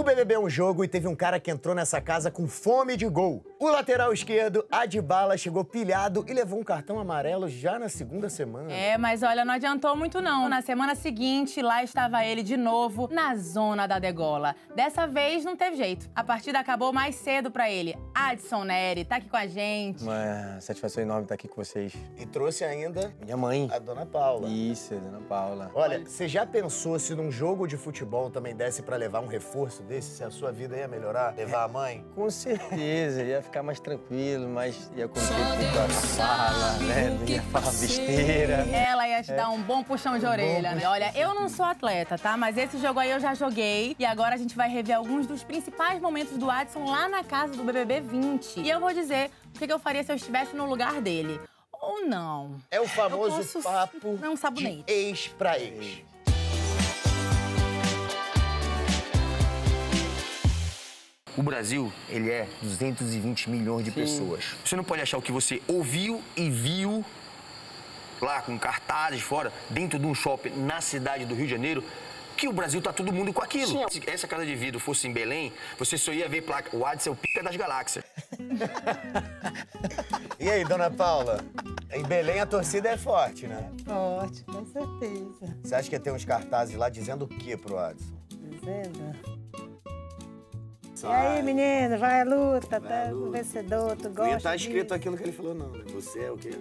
O BBB é um jogo e teve um cara que entrou nessa casa com fome de gol. O lateral esquerdo, Adibala, chegou pilhado e levou um cartão amarelo já na segunda semana. É, mas olha, não adiantou muito não. Na semana seguinte, lá estava ele de novo na zona da degola. Dessa vez, não teve jeito. A partida acabou mais cedo pra ele. Hadson Neri tá aqui com a gente. Uma satisfação enorme estar aqui com vocês. E trouxe ainda... minha mãe. A Dona Paula. Isso, a Dona Paula. Olha, você já pensou se num jogo de futebol também desse pra levar um reforço desse? Se a sua vida ia melhorar, levar a mãe? Com certeza, ia ficar mais tranquilo, mas ia conseguir ficar fala, né? Não ia falar besteira. Ela ia te dar um bom puxão de orelha, né? Olha, eu não sou atleta, tá? Mas esse jogo aí eu já joguei e agora a gente vai rever alguns dos principais momentos do Hadson lá na casa do BBB20. E eu vou dizer o que eu faria se eu estivesse no lugar dele. Ou não. É o famoso papo não, sabonete. De ex pra ex. O Brasil, ele é 220 milhões de pessoas. Você não pode achar o que você ouviu e viu lá com cartazes fora, dentro de um shopping na cidade do Rio de Janeiro, que o Brasil tá todo mundo com aquilo. Sim. Se essa casa de vidro fosse em Belém, você só ia ver placa. O Hadson é o pica das galáxias. E aí, Dona Paula? Em Belém a torcida é forte, né? É forte, com certeza. Você acha que ia ter uns cartazes lá dizendo o que pro Hadson? Dizendo... E aí, menino, vai à luta, tá o vencedor, tu gosta. Não ia estar escrito aquilo que ele falou, não. Você é o quê?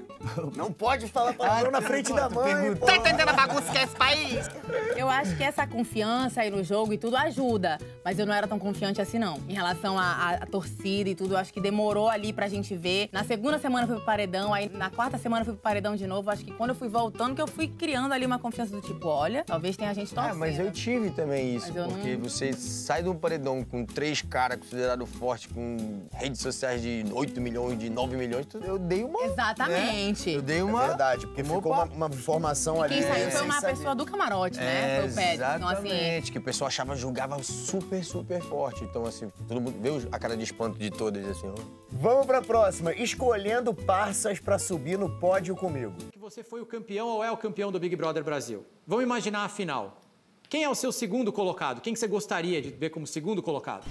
Não pode falar palavrão na frente da mãe. Tá entendendo a bagunça que é esse país? Eu acho que essa confiança aí no jogo e tudo ajuda. Mas eu não era tão confiante assim, não. Em relação à torcida e tudo, eu acho que demorou ali pra gente ver. Na segunda semana eu fui pro paredão, aí na quarta semana eu fui pro paredão de novo. Acho que quando eu fui voltando, que eu fui criando ali uma confiança do tipo, olha, talvez tenha gente torcendo. Ah, mas eu tive também isso, porque você sai do paredão com três cara considerado forte, com redes sociais de 8 milhões, de 9 milhões, eu dei uma... Exatamente. Né? Eu dei uma... É verdade, porque ficou uma formação ali... Quem saiu foi uma pessoa do camarote, né? Foi o Pérez, então assim... que o pessoal achava, julgava super, super forte. Então assim, todo mundo viu a cara de espanto de todas, assim... Vamos pra próxima. Escolhendo parças pra subir no pódio comigo. Que você foi o campeão ou é o campeão do Big Brother Brasil. Vamos imaginar a final. Quem é o seu segundo colocado? Quem que você gostaria de ver como segundo colocado?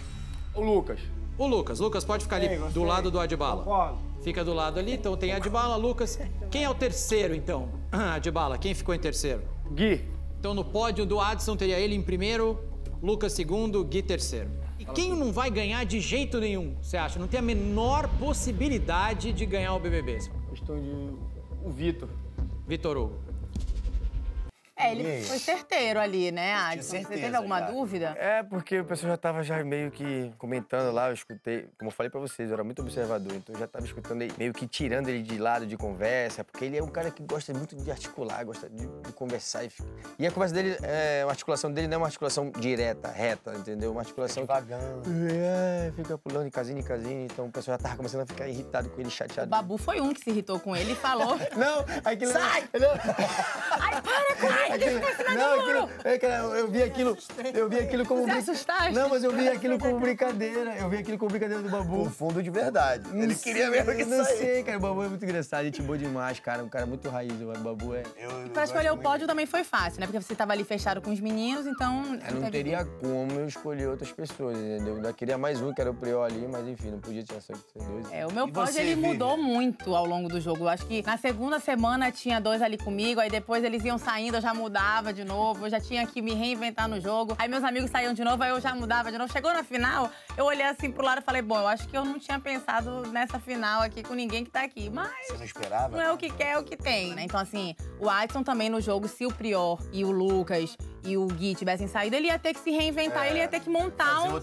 O Lucas. O Lucas. Lucas pode ficar ali do lado do Adibala. Fica do lado ali, então tem Adibala, Lucas. Quem é o terceiro, então? Adibala, quem ficou em terceiro? Gui. Então no pódio do Hadson teria ele em primeiro, Lucas segundo, Gui terceiro. E quem não vai ganhar de jeito nenhum, você acha? Não tem a menor possibilidade de ganhar o BBB. Questão de... o Victor. Victor Hugo. É, ele foi certeiro ali, né, Hadson? Certeza, você teve alguma dúvida? É, porque o pessoal já tava meio que comentando lá, eu escutei, como eu falei pra vocês, eu era muito observador, então eu já tava escutando ele, meio que tirando ele de lado de conversa, porque ele é um cara que gosta muito de articular, gosta de conversar e fica... E a conversa dele, a articulação dele não é uma articulação direta, reta, entendeu? Uma articulação... Devagando. Fica pulando de casinha, então o pessoal já tava começando a ficar irritado com ele, chateado. O Babu foi um que se irritou com ele e falou... Não, aquilo... Sai! Ai, para com ele! Eu vi aquilo como... Você assustaste? Não, mas eu vi aquilo como brincadeira. Eu vi aquilo como brincadeira do Babu. No fundo, de verdade. Ele queria mesmo que saísse. Eu sei, cara. O Babu é muito engraçado. Gente boa demais, cara. Um cara muito raiz. O Babu é... Pra escolher o pódio também foi fácil, né? Porque você tava ali fechado com os meninos, então... Eu não teria como eu escolher outras pessoas, entendeu? Eu queria mais um, que era o Priol ali, mas enfim, não podia ter dois. É, o meu pódio, ele mudou muito ao longo do jogo. Eu acho que na segunda semana tinha dois ali comigo, aí depois eles iam saindo, eu já mudava de novo, eu já tinha que me reinventar no jogo. Aí meus amigos saíam de novo, aí eu já mudava de novo. Chegou na final, eu olhei assim pro lado e falei, bom, eu acho que eu não tinha pensado nessa final aqui com ninguém que tá aqui, mas... Você não esperava? Não é o que quer, é o que tem, né? Então assim, o Hadson também no jogo, se o Prior e o Lucas e o Gui tivessem saído, ele ia ter que se reinventar, ele ia ter que montar um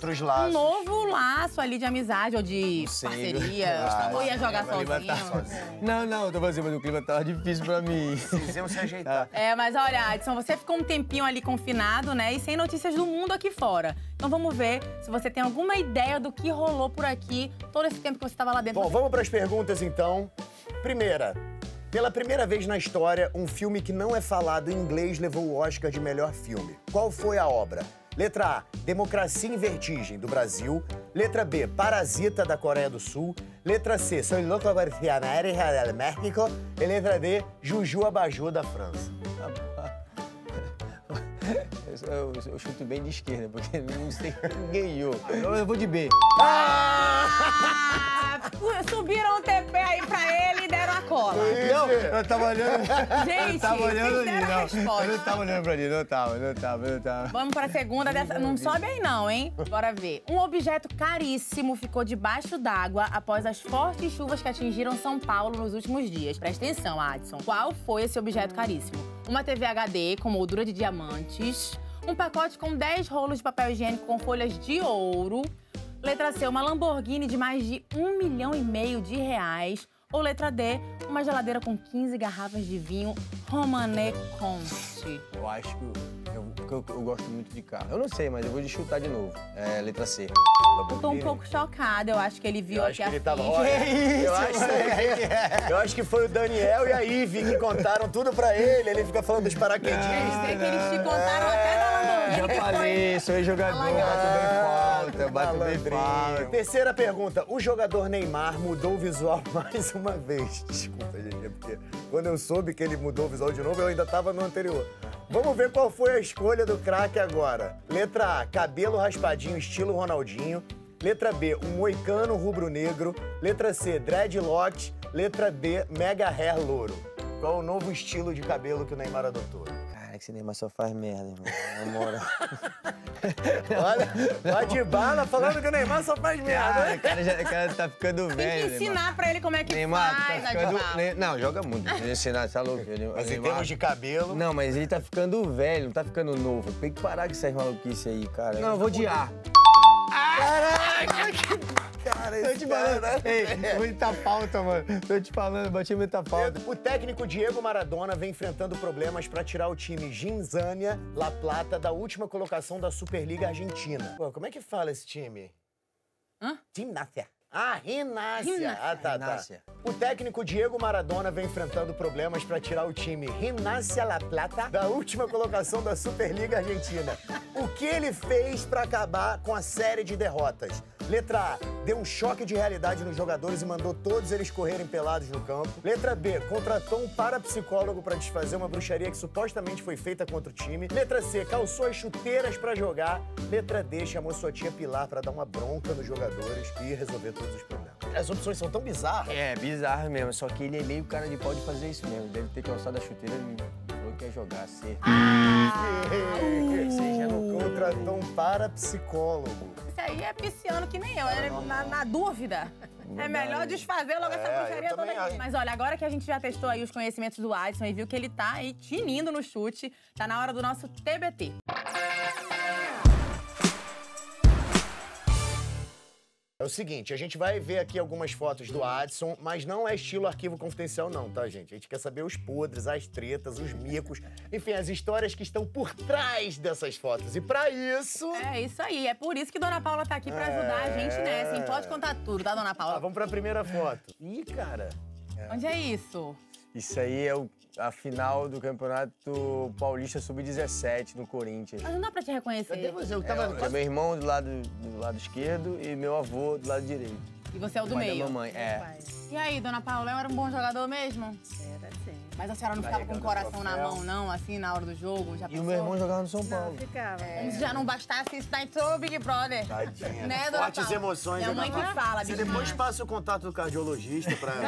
novo laço ali de amizade ou de parceria. Ou ia jogar sozinho. Não, eu tô fazendo, mas o clima tava difícil pra mim. Vocês iam se ajeitar. É, mas olha, Hadson, você ficou um tempinho ali confinado, né? E sem notícias do mundo aqui fora. Então vamos ver se você tem alguma ideia do que rolou por aqui todo esse tempo que você estava lá dentro. Bom, vamos para as perguntas, então. Primeira. Pela primeira vez na história, um filme que não é falado em inglês levou o Oscar de melhor filme. Qual foi a obra? Letra A, Democracia em Vertigem, do Brasil. Letra B, Parasita, da Coreia do Sul. Letra C, Soy Loco García América, del México. E letra D, Juju Abajur, da França. Eu chuto bem de esquerda, porque não sei quem ganhou. Eu vou de B. Ah! Subiram o TP aí pra ele e deram a cola. Não, eu tava olhando. Gente, eu tava olhando ali, não. Eu não tava olhando pra ali, não tava. Vamos pra segunda dessa. Não sobe aí, não, hein? Bora ver. Um objeto caríssimo ficou debaixo d'água após as fortes chuvas que atingiram São Paulo nos últimos dias. Presta atenção, Hadson. Qual foi esse objeto caríssimo? Uma TV HD com moldura de diamantes, um pacote com 10 rolos de papel higiênico com folhas de ouro, letra C, uma Lamborghini de mais de R$1,5 milhão, ou letra D, uma geladeira com 15 garrafas de vinho Romanée Conti. Eu acho que eu gosto muito de carro. Eu não sei, mas eu vou chutar de novo. É, letra C. Eu tô um pouco chocada, eu acho que ele viu aqui a ficha. Eu acho que foi o Daniel e a Ivy que contaram tudo pra ele. Ele fica falando dos paraquedistas. É que eles te contaram até da Lamborghini. Já falei, sou jogador, tô bem falta, bem. Terceira pergunta. O jogador Neymar mudou o visual mais uma vez. Desculpa, gente, é porque quando eu soube que ele mudou o visual de novo, eu ainda tava no anterior. Vamos ver qual foi a escolha do craque agora. Letra A, cabelo raspadinho estilo Ronaldinho. Letra B, um moicano rubro-negro. Letra C, dreadlocks. Letra D, mega hair louro. Qual o novo estilo de cabelo que o Neymar adotou? Cara, que esse Neymar só faz merda, irmão. Na moral. Olha, o Adibala falando que o Neymar só faz merda. O cara tá ficando velho. Tem que ensinar pra ele como é que Neymar faz, tá ficando... Não, joga muito. Ensinar, tá louco. Mas em termos de cabelo... Não, mas ele tá ficando velho, não tá ficando novo. Tem que parar com essas maluquices aí, cara. Não, eu vou de A. Caraca, que cara, esse Ei, muita pauta, mano. Tô te falando, bati muita pauta. O técnico Diego Maradona vem enfrentando problemas pra tirar o time Gimnasia La Plata da última colocação da Superliga Argentina. Pô, como é que fala esse time? Hã? Gimnasia. Ah, Rinácia. Ah, tá. O técnico Diego Maradona vem enfrentando problemas para tirar o time Rinácia La Plata da última colocação da Superliga Argentina. O que ele fez para acabar com a série de derrotas? Letra A, deu um choque de realidade nos jogadores e mandou todos eles correrem pelados no campo. Letra B, contratou um parapsicólogo para desfazer uma bruxaria que supostamente foi feita contra o time. Letra C, calçou as chuteiras para jogar. Letra D, chamou sua tia Pilar para dar uma bronca nos jogadores e resolver todos os problemas. As opções são tão bizarras. É, bizarro mesmo, só que ele é meio cara de pau de fazer isso mesmo. Deve ter calçado a chuteira e falou que ia jogar, certo? Contratou um parapsicólogo. Esse aí é pisciano que nem eu, na dúvida. É melhor desfazer logo essa bruxaria toda aqui. Mas olha, agora que a gente já testou aí os conhecimentos do Hadson e viu que ele tá aí tinindo no chute, tá na hora do nosso TBT. É o seguinte, a gente vai ver aqui algumas fotos do Hadson, mas não é estilo arquivo confidencial não, tá, gente? A gente quer saber os podres, as tretas, os micos, enfim, as histórias que estão por trás dessas fotos. E pra isso... É isso aí, é por isso que Dona Paula tá aqui pra ajudar a gente nessa, hein? Pode contar tudo, tá, Dona Paula? Ah, vamos pra primeira foto. Ih, cara... Onde é isso? Isso aí é a final do Campeonato Paulista Sub-17 no Corinthians. Mas não dá pra te reconhecer. É meu irmão do lado esquerdo e meu avô do lado direito. E você é o do meio? Da mamãe, é. E aí, Dona Paula, eu era um bom jogador mesmo? Era, sim. Mas a senhora não ficava com o coração na mão, não, assim, na hora do jogo? Já pensou? E o meu irmão jogava no São Paulo. Não, ficava. Como se já não bastasse isso, tá em todo o Big Brother. Tadinha. Né, Dona Fortes Paula? Emoções. É a mãe que fala, bicho. Você depois passa o contato do cardiologista pra ir.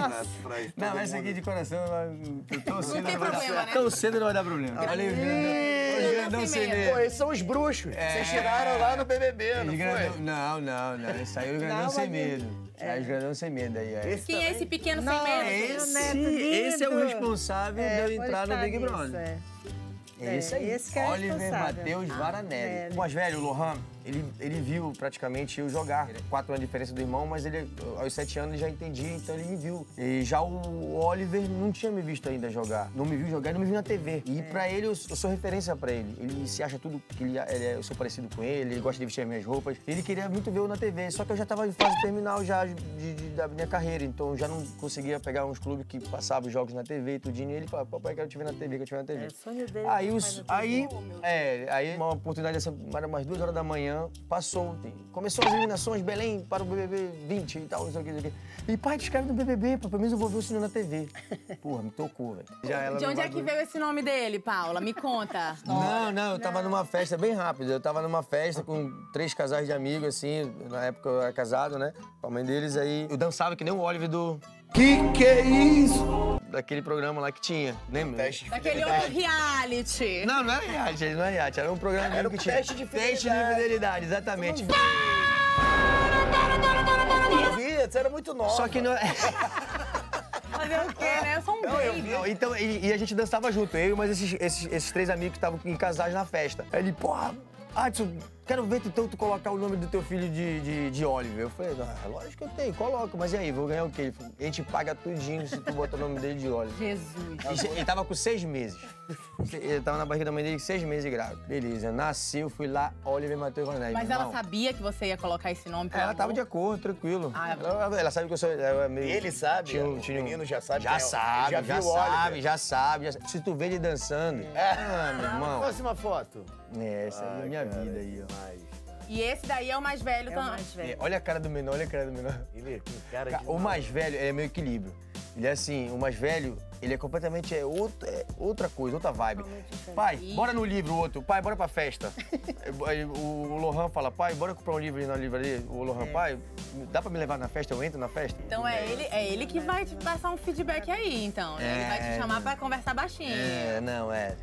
Não, mas isso aqui de coração, eu tô cedo. Não tem problema, né? Tão cedo não vai dar problema. Não sei mesmo. Pô, esses são os bruxos. Vocês tiraram lá no BBB, não foi? Não. Ele saiu ganhando sem medo. É os grandão sem medo aí. Quem é esse pequeno sem medo? Esse é o responsável de eu entrar no Big Brother. Esse que é o Oliver Matheus Varanelli. O mais velho, o Lohan, ele viu praticamente eu jogar. 4 anos de diferença do irmão, mas ele aos 7 anos ele já entendia, então ele me viu. E já o Oliver não tinha me visto ainda jogar. Não me viu jogar, não me viu na TV. E pra ele, eu sou referência pra ele. Ele se acha tudo que eu sou parecido com ele, ele gosta de vestir as minhas roupas. Ele queria muito ver eu na TV, só que eu já tava em fase terminal já da minha carreira, então eu já não conseguia pegar uns clubes que passavam os jogos na TV e tudinho. E ele falava, papai, quero te ver na TV, quero te ver na TV. É, sonho dele. Aí uma oportunidade, era umas 2 horas da manhã, manhã, passou ontem. Começou as eliminações, Belém para o BBB20 e tal, não sei o que, não sei o que. E pai, descreve do BBB, pelo menos eu vou ver o senhor na TV. Porra, me tocou, velho. De onde é que veio esse nome dele, Paula? Me conta. Não, eu tava numa festa bem rápida. Eu tava numa festa com 3 casais de amigos, assim, na época eu era casado, né? Com a mãe deles, aí eu dançava que nem o Oliver do... Que é isso? Daquele programa lá que tinha, lembra? Teste de daquele outro reality. Não, não era reality, era um programa mesmo que tinha. Teste de fidelidade. Teste de fidelidade, exatamente. Você era muito nova. Só que não... Fazer o quê, né? Eu sou um baby. Então, e a gente dançava junto, eu e mais esses 3 amigos que estavam em casais na festa. Aí ele, porra, Adson, quero ver então tu colocar o nome do teu filho de Oliver. Eu falei, ah, lógico que eu tenho, coloco, mas e aí, vou ganhar o quê? Falei, a gente paga tudinho se tu botar o nome dele de Oliver. Jesus. Ele tava com 6 meses. Ele tava na barriga da mãe dele 6 meses grávido. Beleza, nasceu, fui lá, Oliver Matheus Varanelli. Mas ela sabia que você ia colocar esse nome pra ela? Ela tava de acordo, tranquilo. Ah, ela sabe que eu sou... Meio... Ele sabe? O menino já sabe. Já sabe. Se tu vê ele dançando... É. Ah, meu irmão. Fosse uma foto. É, essa é a minha vida aí, ó. E esse daí é o mais velho também. Olha a cara do menor, olha a cara do menor. Ele é cara de... O mais velho é meu equilíbrio. Ele é assim, o mais velho, ele é completamente outra coisa, outra vibe. Pai, bora no livro, o outro. Pai, bora pra festa. O Lohan fala, pai, bora comprar um livro ali na livraria. O Lohan, pai, dá pra me levar na festa? Eu entro na festa? Então é ele que vai te passar um feedback aí, então. Né? Ele vai te chamar pra conversar baixinho.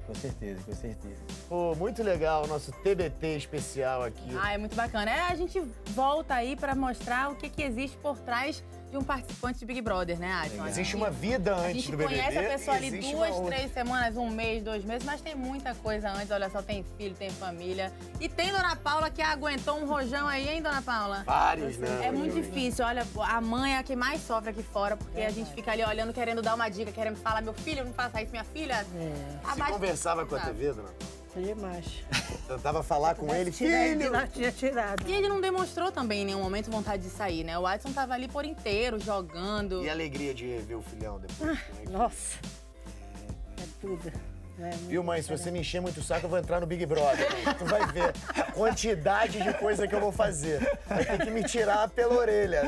Com certeza, com certeza. Pô, muito legal o nosso TBT especial aqui. Ah, é muito bacana. A gente volta aí pra mostrar o que existe por trás de um participante de Big Brother, né, Adson? Existe uma vida antes do BBB. A gente conhece a pessoa ali 2, 3 semanas, 1 mês, 2 meses, mas tem muita coisa antes. Olha só, tem filho, tem família. E tem Dona Paula que aguentou um rojão aí, hein, Dona Paula? Vários, né? É muito difícil. Olha, a mãe é a que mais sofre aqui fora, porque a gente fica ali olhando, querendo dar uma dica, querendo falar, meu filho, não faça isso, minha filha. Você conversava com a TV, Dona Paula? Demais. Tentava falar com ele, filho! Tinha tirado. E ele não demonstrou também em nenhum momento vontade de sair, né? O Adson tava ali por inteiro, jogando. E a alegria de rever o filhão depois. Ah, nossa! É tudo. Viu, mãe? Se você me encher muito o saco, eu vou entrar no Big Brother. Tu vai ver a quantidade de coisa que eu vou fazer. Vai ter que me tirar pela orelha.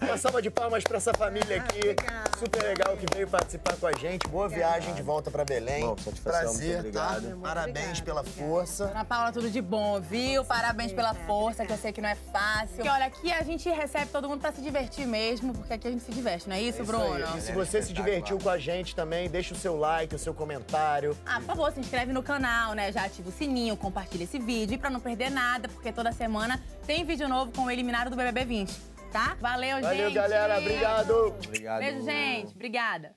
Uma salva de palmas pra essa família aqui. Super legal que veio participar com a gente. Boa viagem de volta pra Belém. Bom, prazer, tá? Parabéns pela força. Ana Paula, tudo de bom, viu? Parabéns pela força, que eu sei que não é fácil. Porque, olha, aqui a gente recebe todo mundo pra se divertir mesmo, porque aqui a gente se diverte, não é isso, Bruno? E se você se divertiu com a gente também, deixa o seu like, o seu comentário. Por favor, se inscreve no canal, né? Já ativa o sininho, compartilha esse vídeo. E pra não perder nada, porque toda semana tem vídeo novo com o eliminado do BBB20, tá? Valeu, gente! Valeu, galera! Obrigado! Beijo, gente! Obrigada!